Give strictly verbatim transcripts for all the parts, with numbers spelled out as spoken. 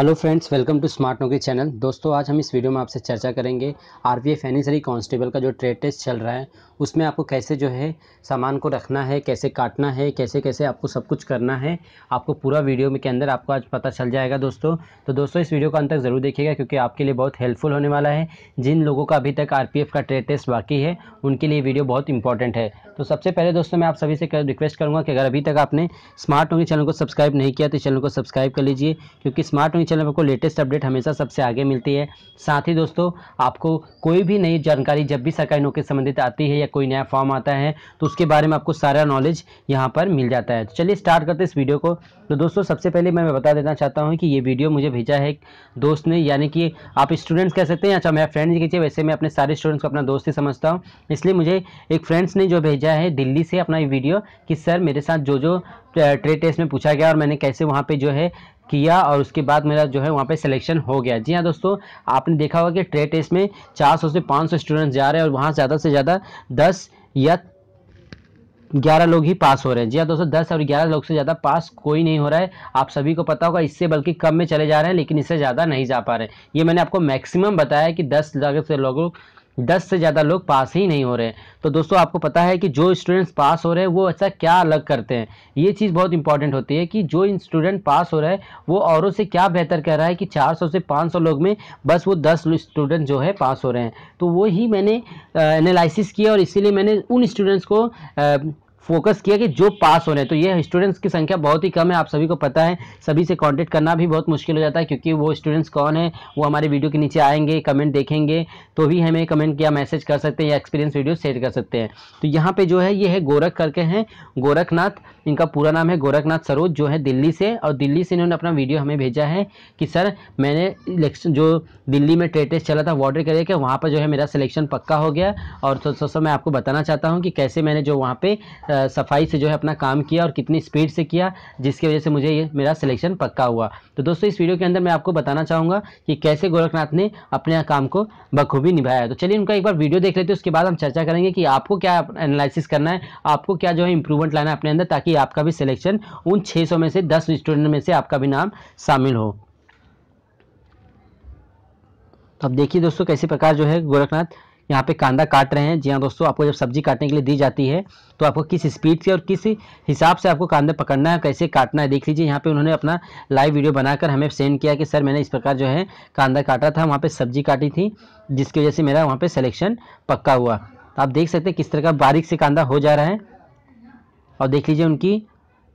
Hello friends, welcome to smart Naukri channel. दोस्तों, आज हम इस वीडियो में आपसे चर्चा करेंगे आर पी एफ यानी कांस्टेबल का जो ट्रेड टेस्ट चल रहा है उसमें आपको कैसे जो है सामान को रखना है, कैसे काटना है, कैसे कैसे आपको सब कुछ करना है। आपको पूरा वीडियो में के अंदर आपको आज पता चल जाएगा दोस्तों। तो दोस्तों, इस वीडियो को अंत तक ज़रूर देखिएगा क्योंकि आपके लिए बहुत हेल्पफुल होने वाला है। जिन लोगों का अभी तक आर पी एफ का ट्रेड टेस्ट बाकी है उनके लिए वीडियो बहुत इंपॉर्टेंट है। तो सबसे पहले दोस्तों मैं आप सभी से रिक्वेस्ट करूँगा कि अगर अभी तक आपने स्मार्ट नौकरी चैनल को सब्सक्राइब नहीं किया तो चैनल को सब्सक्राइब कर लीजिए, क्योंकि स्मार्ट चैनल आपको लेटेस्ट अपडेट हमेशा सबसे आगे मिलती है। साथ ही दोस्तों, आपको कोई भी नई जानकारी जब भी सरकारी नौकरी संबंधित आती है या कोई नया फॉर्म आता है तो उसके बारे में आपको सारा नॉलेज यहां पर मिल जाता है। तो चलिए स्टार्ट करते हैं इस वीडियो को। तो दोस्तों, सबसे पहले मैं बता देना चाहता हूं कि ये वीडियो मुझे भेजा है दोस्त ने, यानी कि आप स्टूडेंट्स कह सकते हैं या मेरा फ्रेंड कीजिए, वैसे मैं अपने सारे स्टूडेंट्स को अपना दोस्त ही समझता हूँ। इसलिए मुझे एक फ्रेंड्स ने जो भेजा है दिल्ली से अपना ये वीडियो कि सर मेरे साथ जो जो ट्रेड टेस्ट में पूछा गया और मैंने कैसे वहाँ पर जो है किया और उसके बाद मेरा जो है वहाँ पे सिलेक्शन हो गया। जी हाँ दोस्तों, आपने देखा होगा कि ट्रेड टेस्ट में चार सौ से पाँच सौ स्टूडेंट्स जा रहे हैं और वहाँ ज़्यादा से ज़्यादा दस या ग्यारह लोग ही पास हो रहे हैं। जी हाँ दोस्तों, दस और ग्यारह लोग से ज़्यादा पास कोई नहीं हो रहा है। आप सभी को पता होगा, इससे बल्कि कम में चले जा रहे हैं, लेकिन इससे ज़्यादा नहीं जा पा रहे हैं। ये मैंने आपको मैक्सिमम बताया कि दस लाख से लोगों दस से ज़्यादा लोग पास ही नहीं हो रहे हैं। तो दोस्तों, आपको पता है कि जो स्टूडेंट्स पास हो रहे हैं वो ऐसा क्या अलग करते हैं, ये चीज़ बहुत इंपॉर्टेंट होती है कि जो स्टूडेंट पास हो रहा है वो औरों से क्या बेहतर कर रहा है कि चार सौ से पाँच सौ लोग में बस वो दस स्टूडेंट जो है पास हो रहे हैं। तो वही मैंने एनालिसिस किया और इसीलिए मैंने उन स्टूडेंट्स को आ, फोकस किया कि जो पास हो रहे हैं। तो ये स्टूडेंट्स की संख्या बहुत ही कम है, आप सभी को पता है। सभी से कांटेक्ट करना भी बहुत मुश्किल हो जाता है क्योंकि वो स्टूडेंट्स कौन है, वो हमारे वीडियो के नीचे आएंगे, कमेंट देखेंगे तो भी हमें कमेंट या मैसेज कर सकते हैं या एक्सपीरियंस वीडियो शेयर कर सकते हैं। तो यहाँ पे जो है ये है गोरख करके हैं, गोरखनाथ, इनका पूरा नाम है गोरखनाथ सरोज, जो है दिल्ली से। और दिल्ली से इन्होंने अपना वीडियो हमें भेजा है कि सर मैंने इलेक्शन जो दिल्ली में ट्रेड टेस्ट चला था वॉटर करियर के, वहाँ पर जो है मेरा सिलेक्शन पक्का हो गया। और दोस्तों, मैं आपको बताना चाहता हूँ कि कैसे मैंने जो वहाँ पे सफाई से जो है अपना काम किया और कितनी स्पीड से किया, जिसकी वजह से मुझे ये मेरा सिलेक्शन पक्का हुआ। तो दोस्तों, इस वीडियो के अंदर मैं आपको बताना चाहूँगा कि कैसे गोरखनाथ ने अपने काम को बखूबी निभाया। तो चलिए उनका एक बार वीडियो देख लेते हैं, उसके बाद हम चर्चा करेंगे कि आपको क्या एनालिसिस करना है, आपको क्या जो है इंप्रूवमेंट लाना है अपने अंदर, ताकि आपका भी सिलेक्शन उन छः सौ में से दस स्टूडेंट में से आपका भी नाम शामिल हो। तो अब देखिए दोस्तों, कैसे प्रकार जो है गोरखनाथ यहाँ पे कांदा काट रहे हैं। जी हाँ दोस्तों, आपको जब सब्जी काटने के लिए दी जाती है तो आपको किस स्पीड से और किस हिसाब से आपको कांदा पकड़ना है, कैसे काटना है, देख लीजिए। यहाँ पे उन्होंने अपना लाइव वीडियो बनाकर हमें सेंड किया कि सर मैंने इस प्रकार जो है कांदा काटा था, वहाँ पे सब्जी काटी थी, जिसकी वजह से मेरा वहाँ पे सिलेक्शन पक्का हुआ। तो आप देख सकते हैं किस तरह का बारीक से कांदा हो जा रहा है। और देख लीजिए उनकी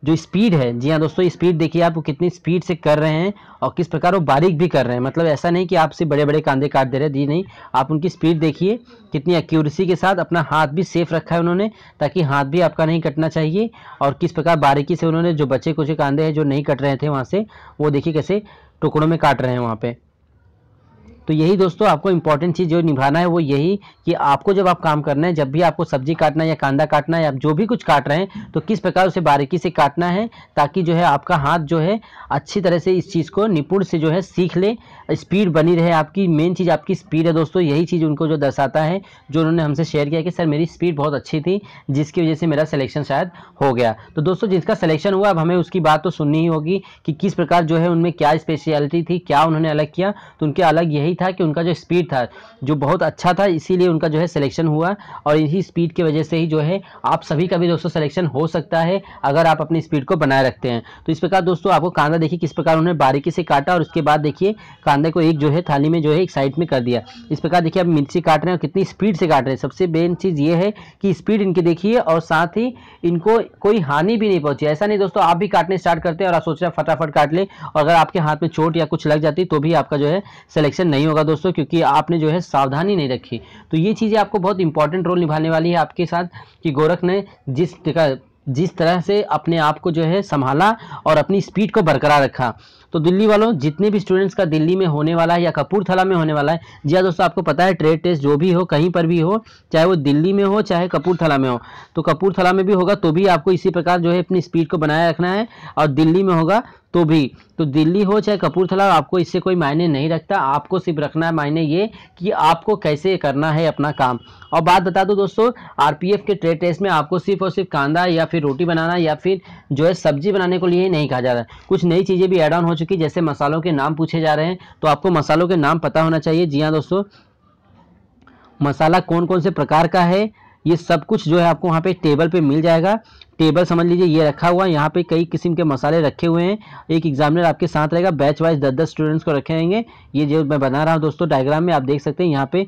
जो स्पीड है। जी हाँ दोस्तों, स्पीड देखिए आप कितनी स्पीड से कर रहे हैं और किस प्रकार वो बारीक भी कर रहे हैं। मतलब ऐसा नहीं कि आपसे बड़े बड़े कांदे काट दे रहे हैं, जी नहीं। आप उनकी स्पीड देखिए कितनी एक्यूरेसी के साथ, अपना हाथ भी सेफ रखा है उन्होंने ताकि हाथ भी आपका नहीं कटना चाहिए। और किस प्रकार बारीकी से उन्होंने जो बचे कुछ कांदे हैं जो नहीं कट रहे थे वहाँ से, वो देखिए कैसे टुकड़ों में काट रहे हैं वहाँ पर। तो यही दोस्तों आपको इंपॉर्टेंट चीज़ जो निभाना है वो यही कि आपको जब आप काम करना है, जब भी आपको सब्जी काटना है या कांदा काटना है या आप जो भी कुछ काट रहे हैं तो किस प्रकार उसे बारीकी से काटना है, ताकि जो है आपका हाथ जो है अच्छी तरह से इस चीज़ को निपुण से जो है सीख ले, स्पीड बनी रहे। आपकी मेन चीज़ आपकी स्पीड है दोस्तों, यही चीज़ उनको जो दर्शाता है, जो उन्होंने हमसे शेयर किया कि सर मेरी स्पीड बहुत अच्छी थी जिसकी वजह से मेरा सिलेक्शन शायद हो गया। तो दोस्तों, जिसका सिलेक्शन हुआ अब हमें उसकी बात तो सुननी ही होगी कि किस प्रकार जो है उनमें क्या स्पेशलिटी थी, क्या उन्होंने अलग किया। तो उनके अलग यही था कि उनका जो स्पीड था जो बहुत अच्छा था, इसीलिए उनका जो है सिलेक्शन हुआ। और इसी स्पीड की वजह से ही जो है आप सभी का भी दोस्तों सिलेक्शन हो सकता है, अगर आप अपनी स्पीड को बनाए रखते हैं। तो इस प्रकार दोस्तों आपको कांदा देखिए किस प्रकार उन्होंने बारीकी से काटा और उसके बाद देखिए कांदे को एक जो है थाली में जो है एक साइड में कर दिया। इस प्रकार देखिए आप मिर्ची काट रहे हैं और कितनी स्पीड से काट रहे हैं। सबसे मेन चीज़ ये है कि स्पीड इनकी देखिए, और साथ ही इनको कोई हानि भी नहीं पहुंची। ऐसा नहीं दोस्तों आप भी काटने स्टार्ट करते हैं और आप सोच रहे हैं फटाफट काट ले, और अगर आपके हाथ में चोट या कुछ लग जाती तो भी आपका जो है सिलेक्शन नहीं होगा दोस्तों, क्योंकि आपने जो है सावधानी नहीं रखी। तो ये चीज़ें आपको बहुत इंपॉर्टेंट रोल निभाने वाली है आपके साथ कि गोरख ने जिस जिस तरह से अपने आप को जो है संभाला और अपनी स्पीड को बरकरार रखा। तो दिल्ली वालों, जितने भी स्टूडेंट्स का दिल्ली में होने वाला है या कपूरथला में होने वाला है, जी हाँ दोस्तों आपको पता है ट्रेड टेस्ट जो भी हो कहीं पर भी हो, चाहे वो दिल्ली में हो चाहे कपूरथला में हो, तो कपूरथला में भी होगा तो भी आपको इसी प्रकार जो है अपनी स्पीड को बनाए रखना है। और दिल्ली में होगा तो भी, तो दिल्ली हो चाहे कपूरथला, आपको इससे कोई मायने नहीं रखता। आपको सिर्फ रखना है मायने ये कि आपको कैसे करना है अपना काम। और बात बता दो दोस्तों, आरपीएफ के ट्रेड टेस्ट में आपको सिर्फ और सिर्फ कांदा या फिर रोटी बनाना या फिर जो है सब्जी बनाने को लिए नहीं कहा जा रहा है, कुछ नई चीज़ें भी ऐड ऑन हो चुकी। जैसे मसालों के नाम पूछे जा रहे हैं तो आपको मसालों के नाम पता होना चाहिए। जी हाँ दोस्तों, मसाला कौन कौन से प्रकार का है ये सब कुछ जो है आपको वहाँ पे टेबल पे मिल जाएगा। टेबल समझ लीजिए ये रखा हुआ है, यहाँ पे कई किस्म के मसाले रखे हुए हैं। एक एग्जामिनर आपके साथ रहेगा, बैच वाइज दस दस स्टूडेंट्स को रखे रहेंगे। ये जो मैं बना रहा हूँ दोस्तों डायग्राम में आप देख सकते हैं, यहाँ पे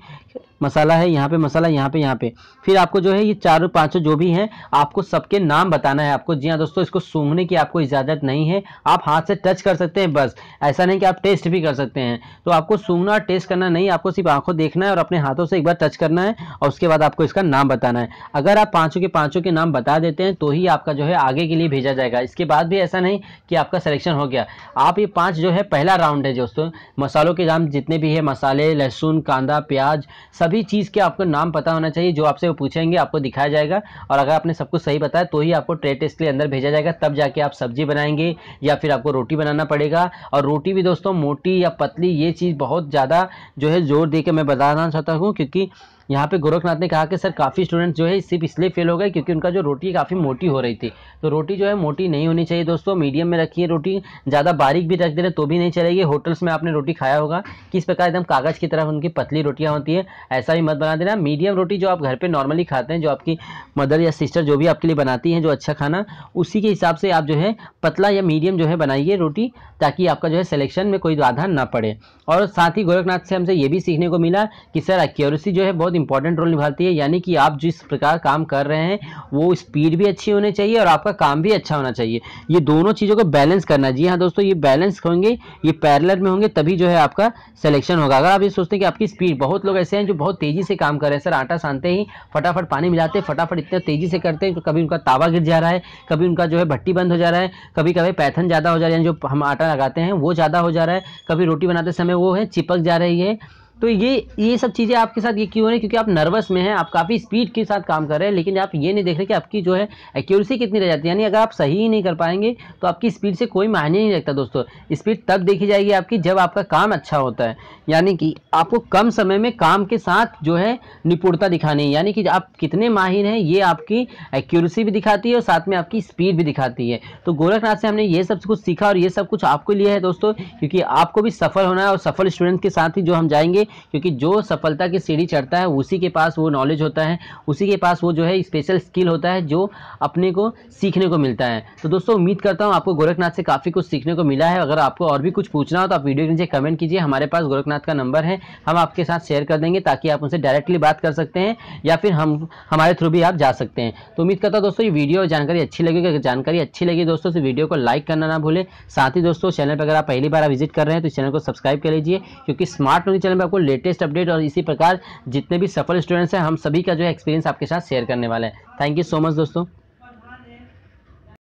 मसाला है, यहाँ पे मसाला, यहाँ पे यहाँ पे फिर आपको जो है ये चारों पाँचों जो भी हैं आपको सबके नाम बताना है आपको। जी हाँ दोस्तों, इसको सूंघने की आपको इजाज़त नहीं है, आप हाथ से टच कर सकते हैं बस, ऐसा नहीं कि आप टेस्ट भी कर सकते हैं। तो आपको सूंघना और टेस्ट करना नहीं, आपको सिर्फ आँखों देखना है और अपने हाथों से एक बार टच करना है और उसके बाद आपको इसका नाम बताना है। अगर आप पाँचों के पाँचों के नाम बता देते हैं तो ही आपका जो है आगे के लिए भेजा जाएगा। इसके बाद भी ऐसा नहीं कि आपका सिलेक्शन हो गया। आप ये पाँच जो है पहला राउंड है दोस्तों, मसालों के नाम जितने भी है, मसाले, लहसुन, कांदा, प्याज, सभी चीज़ के आपको नाम पता होना चाहिए। जो आपसे वो पूछेंगे आपको दिखाया जाएगा और अगर आपने सब कुछ सही बताया तो ही आपको ट्रे टेस्ट के लिए अंदर भेजा जाएगा। तब जाके आप सब्जी बनाएंगे या फिर आपको रोटी बनाना पड़ेगा। और रोटी भी दोस्तों मोटी या पतली ये चीज़ बहुत ज़्यादा जो है जोर दे के मैं बताना चाहता हूँ, क्योंकि यहाँ पे गोरखनाथ ने कहा कि सर काफ़ी स्टूडेंट्स जो है सिर्फ इसलिए फेल हो गए क्योंकि उनका जो रोटी काफ़ी मोटी हो रही थी। तो रोटी जो है मोटी नहीं होनी चाहिए दोस्तों, मीडियम में रखिए रोटी, ज़्यादा बारीक भी रख दे रहे तो भी नहीं चलेगी। होटल्स में आपने रोटी खाया होगा किस प्रकार एकदम कागज़ की तरह उनकी पतली रोटियाँ होती है, ऐसा भी मत बना देना। मीडियम रोटी जो आप घर पर नॉर्मली खाते हैं, जो आपकी मदर या सिस्टर जो भी आपके लिए बनाती हैं जो अच्छा खाना, उसी के हिसाब से आप जो है पतला या मीडियम जो है बनाइए रोटी, ताकि आपका जो है सिलेक्शन में कोई बाधा ना पड़े। और साथ ही गोरखनाथ से हमसे ये भी सीखने को मिला कि सर एक्यूरेसी जो है बहुत इंपॉर्टेंट रोल निभाती है, यानी कि आप जिस प्रकार काम कर रहे हैं वो स्पीड भी अच्छी होनी चाहिए और आपका काम भी अच्छा होना चाहिए। ये दोनों चीज़ों को बैलेंस करना। जी हाँ दोस्तों, ये बैलेंस होंगे, ये पैरेलल में होंगे, तभी जो है आपका सिलेक्शन होगा। अगर आप ये सोचते हैं कि आपकी स्पीड, बहुत लोग ऐसे हैं जो बहुत तेज़ी से काम कर रहे हैं, सर आटा सानते ही फटाफट पानी मिलाते हैं, फटाफट इतना तेज़ी से करते हैं कि कभी उनका तावा गिर जा रहा है, कभी उनका जो है भट्टी बंद हो जा रहा है, कभी कभी पैथन ज़्यादा हो जा रहा है, जो हम आटा लगाते हैं वो ज़्यादा हो जा रहा है, कभी रोटी बनाते समय वो है चिपक जा रही है। तो ये ये सब चीज़ें आपके साथ ये क्यों हो रही है? क्योंकि आप नर्वस में हैं, आप काफ़ी स्पीड के साथ काम कर रहे हैं, लेकिन आप ये नहीं देख रहे कि आपकी जो है एक्यूरेसी कितनी रह जाती है। यानी अगर आप सही ही नहीं कर पाएंगे तो आपकी स्पीड से कोई मायने नहीं रखता दोस्तों। स्पीड तब देखी जाएगी आपकी जब आपका काम अच्छा होता है, यानी कि आपको कम समय में काम के साथ जो है निपुणता दिखानी है, यानी कि आप कितने माहिर हैं ये आपकी एक्यूरेसी भी दिखाती है और साथ में आपकी स्पीड भी दिखाती है। तो गोरखनाथ से हमने ये सब कुछ सीखा और ये सब कुछ आपके लिए है दोस्तों, क्योंकि आपको भी सफल होना है और सफल स्टूडेंट के साथ ही जो हम जाएंगे, क्योंकि जो सफलता की सीढ़ी चढ़ता है उसी के पास वो नॉलेज होता है, उसी के पास वो जो है स्पेशल स्किल होता है जो अपने को सीखने को मिलता है। तो दोस्तों उम्मीद करता हूँ आपको गोरखनाथ से काफ़ी कुछ सीखने को मिला है। अगर आपको और भी कुछ पूछना हो तो आप वीडियो के नीचे कमेंट कीजिए, हमारे पास गोरखनाथ का नंबर है, हम आपके साथ शेयर कर देंगे ताकि आप उनसे डायरेक्टली बात कर सकते हैं या फिर हम हमारे थ्रू भी आप जा सकते हैं। तो उम्मीद करता हूँ दोस्तों ये वीडियो जानकारी अच्छी लगेगी। जानकारी अच्छी लगी दोस्तों तो वीडियो को लाइक करना ना भूलें। साथ ही दोस्तों चैनल पर अगर आप पहली बार विजिट कर रहे हैं तो चैनल को सब्सक्राइब कर लीजिए, क्योंकि स्मार्ट नौकरी चैनल में आपको लेटेस्ट अपडेट और इसी प्रकार जितने भी सफल स्टूडेंट्स हैं हम सभी का जो है एक्सपीरियंस आपके साथ शेयर करने वाले हैं। थैंक यू सो मच दोस्तों।